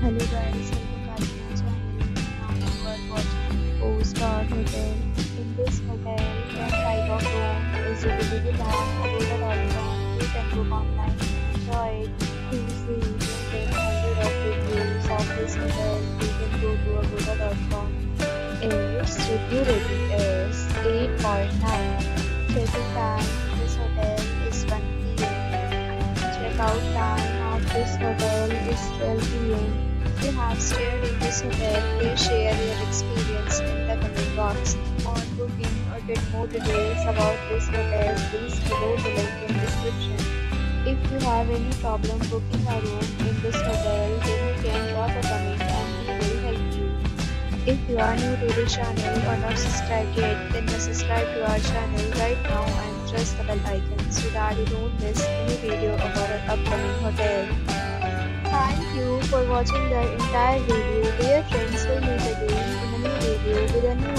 Hello guys, welcome back to my channel. Now you are watching the 4-star hotel. In this hotel, one type of room is available on Agoda.com. You can book online, enjoy it, to see and take 100 of reviews of this hotel. You can go to Agoda.com. Its review rating is 8.9. Check-in time: this hotel is 1 p.m. Check-out time of this hotel is 12 p.m. If you have stayed in this hotel, please share your experience in the comment box. On booking or get more details about this hotel, please follow the link in description. If you have any problem booking a room in this hotel, then you can drop a comment and we will help you. If you are new to the channel or not subscribed yet, then subscribe to our channel right now and press the bell icon so that you don't miss any video of our upcoming hotel. Thank you for watching the entire video. Dear friends, we'll meet again in a new video with a new